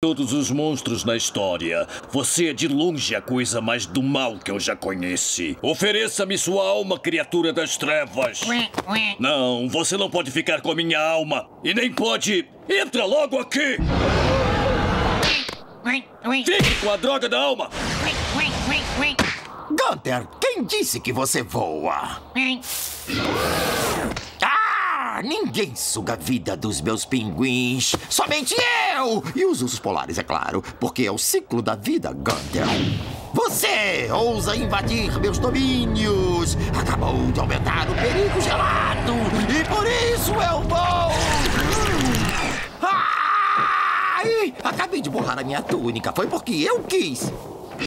Todos os monstros na história, você é de longe a coisa mais do mal que eu já conheci. Ofereça-me sua alma, criatura das trevas. Não, você não pode ficar com a minha alma. E nem pode... Entra logo aqui! Fique com a droga da alma! Gunter, quem disse que você voa? Ninguém suga a vida dos meus pinguins. Somente eu! E os ursos polares, é claro, porque é o ciclo da vida, Gunter. Você ousa invadir meus domínios. Acabou de aumentar o perigo gelado. E por isso eu vou... Acabei de borrar a minha túnica. Foi porque eu quis.